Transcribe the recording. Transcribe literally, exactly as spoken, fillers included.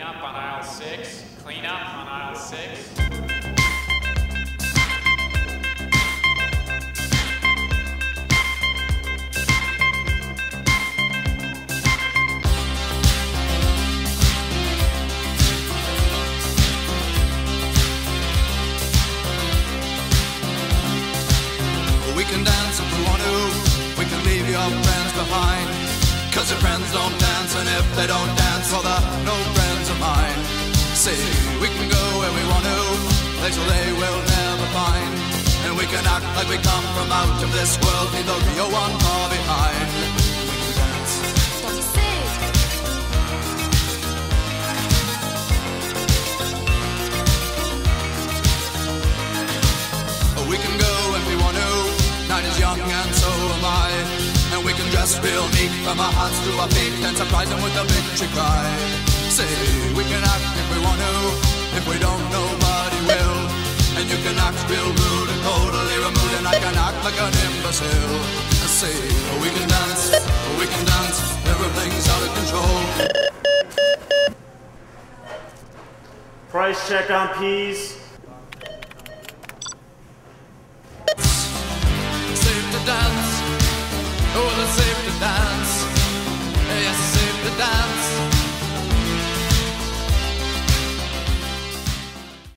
Clean up on aisle six. Clean up on aisle six. We can dance if we want to. We can leave your friends behind, 'cause your friends don't dance, and if they don't dance, well, they're no friends of mine. See, we can go where we want to, place they will never find, and we can act like we come from out of this world, leave the real one far behind. We can dance. We can go if we want to. Night is young and so am I. And we can dress real neat from our hearts to our feet and surprise them with a victory cry. See, we can act if we want to. If we don't, nobody will. And you can act real rude and totally removed, and I can act like an imbecile. See, we can dance, we can dance. Everything's out of control. Price check on peas. Safe to dance. Oh, it's safe to dance. Yes, it's safe to dance.